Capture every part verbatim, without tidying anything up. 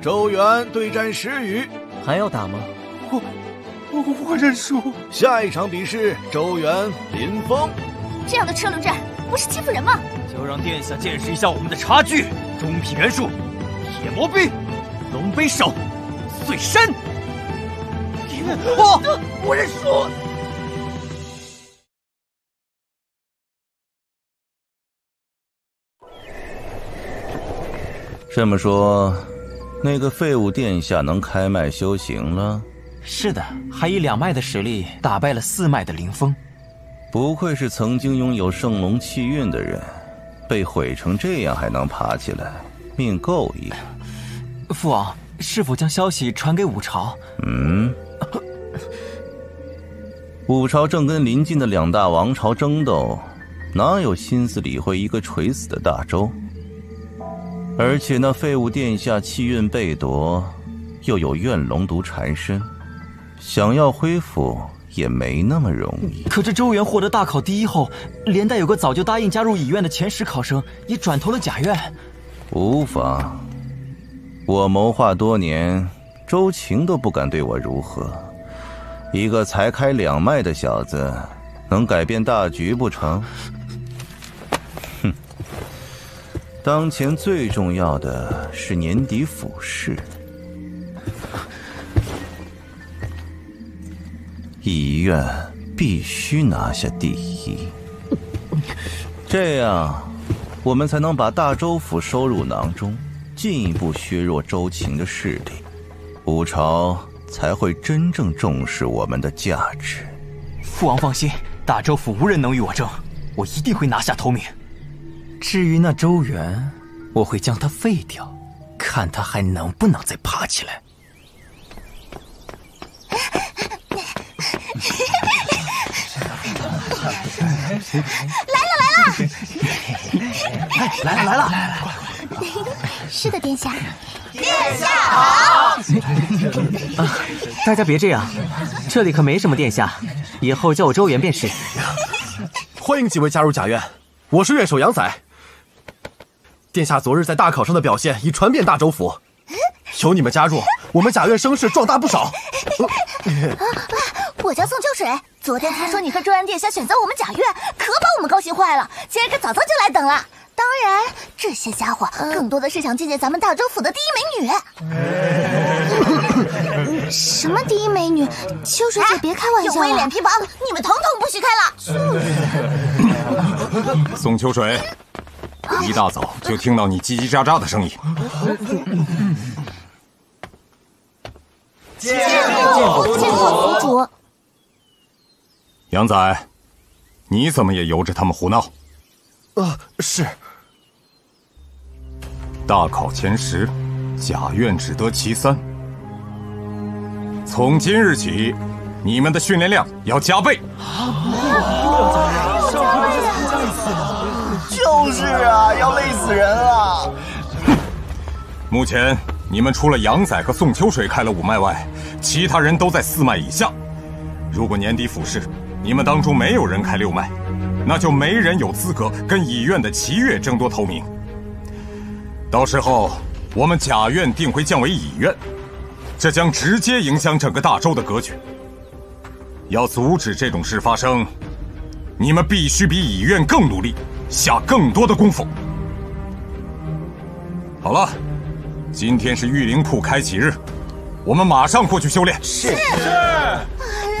周元对战石宇，还要打吗？我我我认输。下一场比试，周元、林峰。这样的车轮战不是欺负人吗？就让殿下见识一下我们的差距。中劈元术，铁魔臂，龙背手，碎身。我、哦、我认输。 这么说，那个废物殿下能开脉修行了？是的，还以两脉的实力打败了四脉的灵峰。不愧是曾经拥有圣龙气运的人，被毁成这样还能爬起来，命够硬。父王，是否将消息传给五朝？嗯，五朝正跟邻近的两大王朝争斗，哪有心思理会一个垂死的大周？ 而且那废物殿下气运被夺，又有怨龙毒缠身，想要恢复也没那么容易。可这周元获得大考第一后，连带有个早就答应加入乙院的前十考生也转投了甲院。无妨，我谋划多年，周晴都不敢对我如何。一个才开两脉的小子，能改变大局不成？ 当前最重要的是年底府试，乙院必须拿下第一，这样我们才能把大周府收入囊中，进一步削弱周秦的势力，五朝才会真正重视我们的价值。父王放心，大周府无人能与我争，我一定会拿下头名。 至于那周元，我会将他废掉，看他还能不能再爬起来。来了来了！来了来了！是的，殿下。殿下好！啊，大家别这样，这里可没什么殿下，以后叫我周元便是。欢迎几位加入甲院，我是院守杨宰。 殿下昨日在大考上的表现已传遍大周府，有你们加入，我们甲院声势壮大不少。呃、我叫宋秋水，昨天听说你和周安殿下选择我们甲院，可把我们高兴坏了，今儿个早早就来等了。当然，这些家伙更多的是想见见咱们大周府的第一美女。什么第一美女？秋水姐别开玩笑了，有威脸皮薄，你们统统不许开了。就是宋秋水。 一大早就听到你叽叽喳喳的声音，见过府主，见过府主。杨仔，你怎么也由着他们胡闹？啊，是。大考前十，甲院只得其三。从今日起，你们的训练量要加倍。啊 就是啊，要累死人了！哼，目前你们除了杨仔和宋秋水开了五脉外，其他人都在四脉以下。如果年底府试，你们当中没有人开六脉，那就没人有资格跟乙院的齐月争夺头名。到时候我们甲院定会降为乙院，这将直接影响整个大周的格局。要阻止这种事发生，你们必须比乙院更努力。 下更多的功夫。好了，今天是玉灵铺开启日，我们马上过去修炼。是是。哎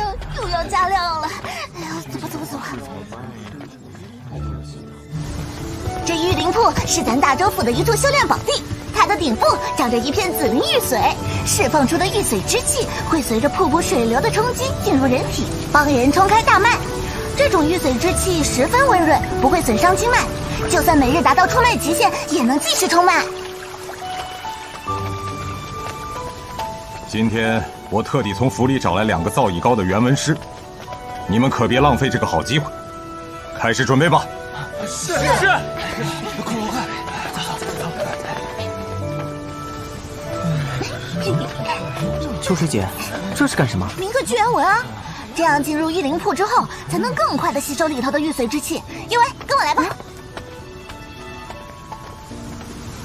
呀，又要加量了！哎呀，走吧走吧走吧。这玉灵铺是咱大周府的一处修炼宝地，它的顶部长着一片紫灵玉髓，释放出的玉髓之气会随着瀑布水流的冲击进入人体，帮人冲开大脉。 这种玉髓之气十分温润，不会损伤经脉。就算每日达到冲脉极限，也能继续冲脉。今天我特地从府里找来两个造诣高的原文师，你们可别浪费这个好机会。开始准备吧。是是。是快快快，走走走。秋水姐，这是干什么？铭刻聚元文啊。 这样进入玉灵瀑之后，才能更快的吸收里头的玉髓之气。佑威，跟我来吧。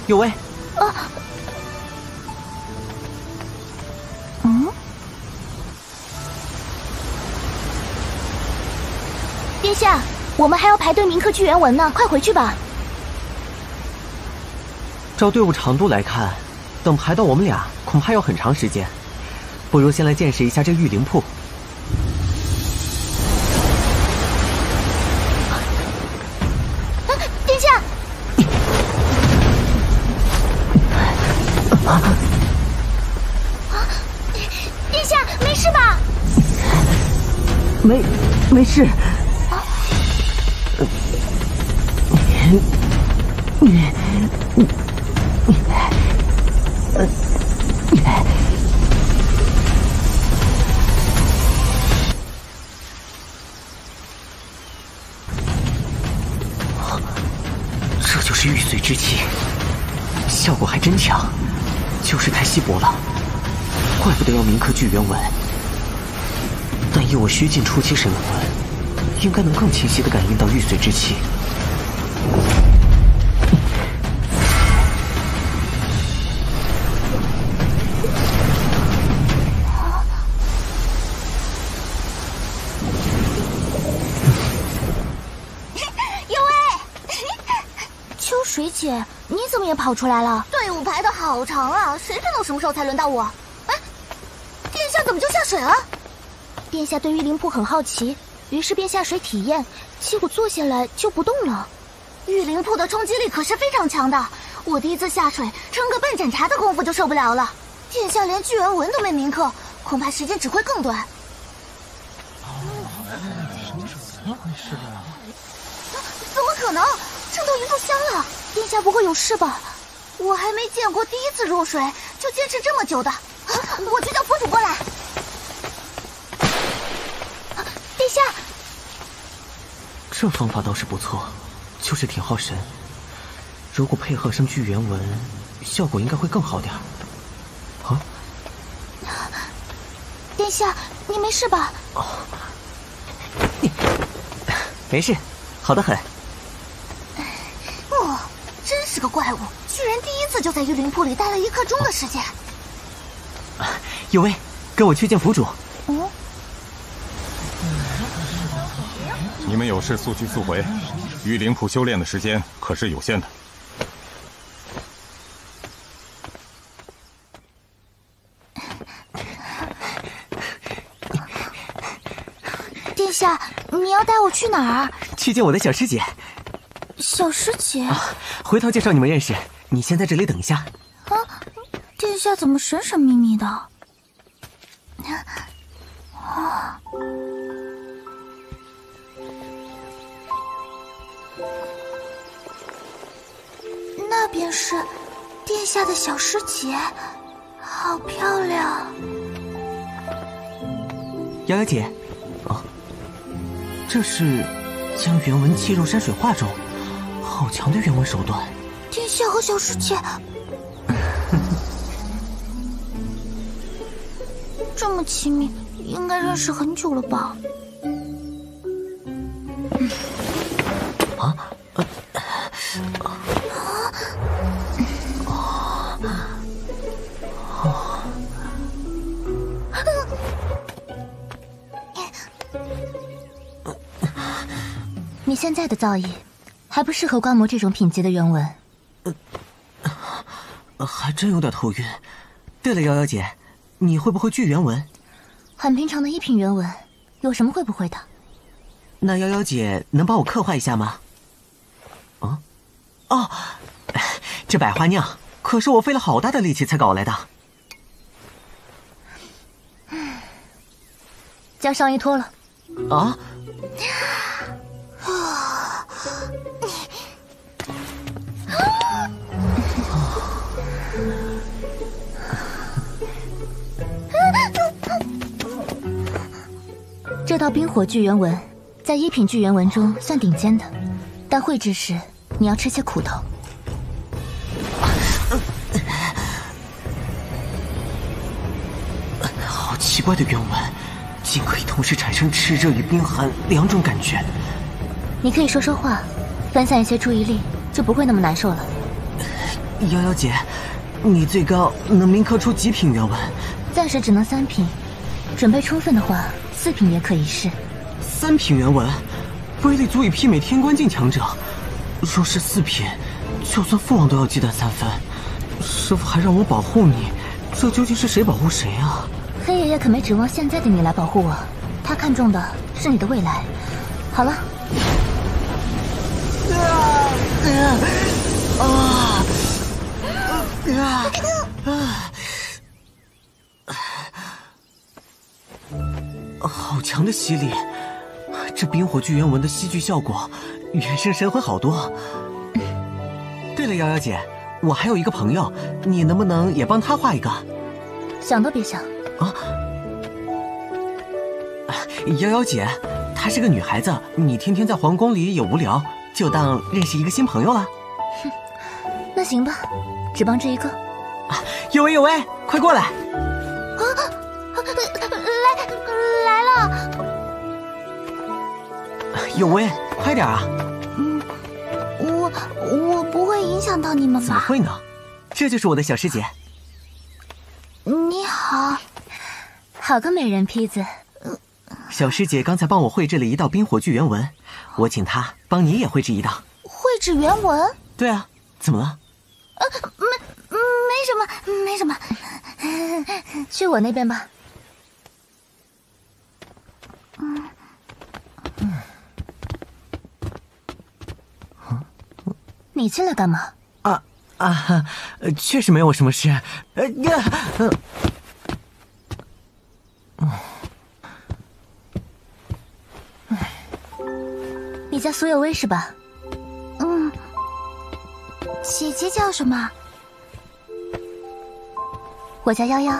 佑威，啊，下，我们还要排队铭刻屈原文呢，快回去吧。照队伍长度来看，等排到我们俩恐怕要很长时间，不如先来见识一下这玉灵瀑。啊！殿下！啊！啊！殿下，没事吧？没，没事。啊！你，你。 这就是玉髓之气，效果还真强，就是太稀薄了，怪不得要铭刻聚元文。但以我虚境初期神魂，应该能更清晰地感应到玉髓之气。 水姐，你怎么也跑出来了？队伍排的好长啊，谁知道什么时候才轮到我？哎，殿下怎么就下水了？殿下对玉灵瀑很好奇，于是便下水体验，结果坐下来就不动了。玉灵瀑的冲击力可是非常强的，我第一次下水，撑个半盏茶的功夫就受不了了。殿下连聚元文都没铭刻，恐怕时间只会更短。怎么回事啊？怎么可能？震动一炷香了！ 殿下不会有事吧？我还没见过第一次入水就坚持这么久的，啊、我去叫佛主过来。啊、殿下，这方法倒是不错，就是挺耗神。如果配合上聚元文，效果应该会更好点。啊！殿下，你没事吧？哦，没事，好得很。 真是个怪物，居然第一次就在玉灵瀑里待了一刻钟的时间。啊、有位，跟我去见府主。嗯。你们有事速去速回，玉灵瀑修炼的时间可是有限的。殿下，你要带我去哪儿？去见我的小师姐。 小师姐、啊，回头介绍你们认识。你先在这里等一下。啊，殿下怎么神神秘秘的？啊！那便是殿下的小师姐，好漂亮。瑶瑶姐，哦，这是将原文气入山水画中。 好强的原文手段！殿下和小师姐，这么亲密，应该认识很久了吧？啊！啊！啊！你现在的造诣。 还不适合观摩这种品级的原文，呃，还真有点头晕。对了，瑶瑶姐，你会不会聚元文？很平常的一品原文，有什么会不会的？那瑶瑶姐能帮我刻画一下吗？啊、嗯，哦，这百花酿可是我费了好大的力气才搞来的。嗯，将上衣脱了。啊。 啊！你啊！这道冰火聚元文在一品聚元文中算顶尖的，但绘制时你要吃些苦头。好奇怪的原文，竟可以同时产生炽热与冰寒两种感觉。 你可以说说话，分散一些注意力，就不会那么难受了。瑶瑶姐，你最高能铭刻出几品原文？暂时只能三品，准备充分的话，四品也可一试。三品原文，威力足以媲美天官境强者。若是四品，就算父王都要忌惮三分。师父还让我保护你，这究竟是谁保护谁啊？黑爷爷可没指望现在的你来保护我，他看中的是你的未来。好了。啊啊啊啊啊！ 好强的吸力！这冰火巨原文的戏剧效果远胜神魂好多。对了，瑶瑶姐，我还有一个朋友，你能不能也帮他画一个？想都别想！啊！瑶瑶姐，她是个女孩子，你天天在皇宫里也无聊，就当认识一个新朋友了。哼，那行吧，只帮这一个。啊，有为有为，快过来！啊！ 来来了，有为，快点啊！嗯，我我不会影响到你们吧？怎么会呢？这就是我的小师姐。你好，好个美人坯子。小师姐刚才帮我绘制了一道冰火巨原文，我请她帮你也绘制一道。绘制原文？对啊，怎么了？呃，没没什么，没什么。去我那边吧。 嗯，你进来干嘛？啊啊，确实没有什么事。呃呀，嗯，你叫苏有威是吧？嗯，姐姐叫什么？我叫夭夭。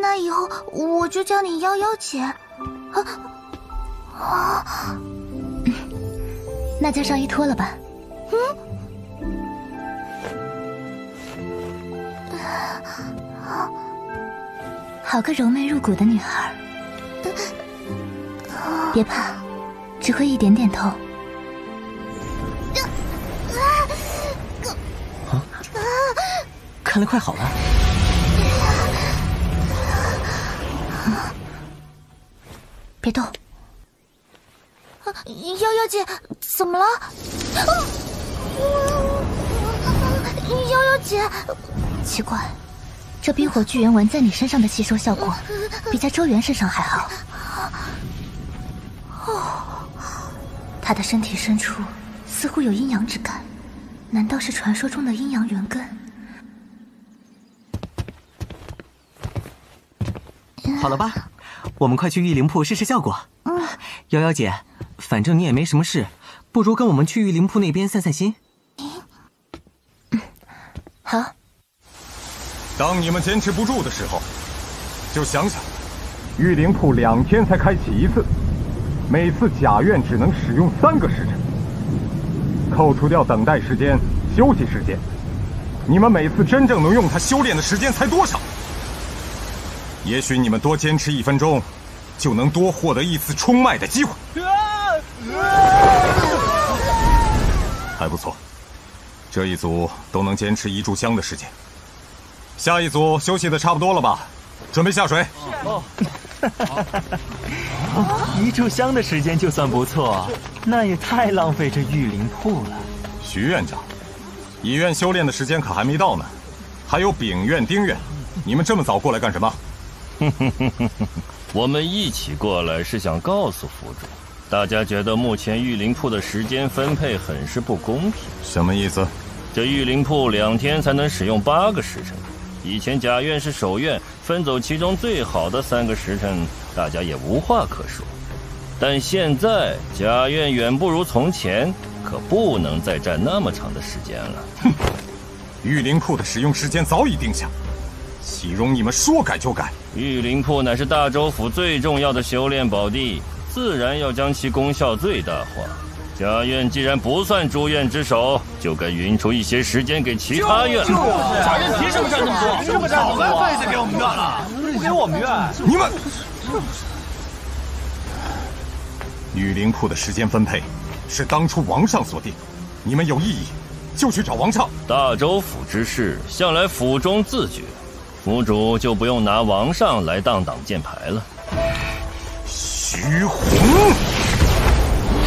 那以后我就叫你夭夭姐，啊啊！那将上衣脱了吧。嗯，好个柔媚入骨的女孩。别怕，只会一点点痛。啊！看来快好了。 别动！啊，夭夭姐，怎么了？啊，夭夭姐，奇怪，这冰火巨原文在你身上的吸收效果，比在周元身上还好。哦，他的身体深处似乎有阴阳之感，难道是传说中的阴阳元根？好了吧？ 我们快去御灵铺试试效果。嗯，瑶瑶姐，反正你也没什么事，不如跟我们去御灵铺那边散散心。嗯，好。当你们坚持不住的时候，就想想，御灵铺两天才开启一次，每次假院只能使用三个时辰，扣除掉等待时间、休息时间，你们每次真正能用它修炼的时间才多少？ 也许你们多坚持一分钟，就能多获得一次冲麦的机会。还不错，这一组都能坚持一炷香的时间。下一组休息的差不多了吧？准备下水。哦，一炷香的时间就算不错，那也太浪费这御灵铺了。徐院长，乙院修炼的时间可还没到呢，还有丙院、丁院，你们这么早过来干什么？ 我们一起过来是想告诉府主，大家觉得目前御灵铺的时间分配很是不公平。什么意思？这御灵铺两天才能使用八个时辰，以前甲院是首院，分走其中最好的三个时辰，大家也无话可说。但现在甲院远不如从前，可不能再占那么长的时间了。哼，御灵铺的使用时间早已定下。 岂容你们说改就改！御灵铺乃是大周府最重要的修炼宝地，自然要将其功效最大化。家院既然不算诸院之首，就该匀出一些时间给其他院。家院凭什么占这么多？凭什么占这么多？早该分一些给我们院了，不给我们院，你们！御灵铺的时间分配是当初王上所定，你们有异议，就去找王上。大周府之事，向来府中自决。 府主就不用拿王上来当挡箭牌了。徐宏，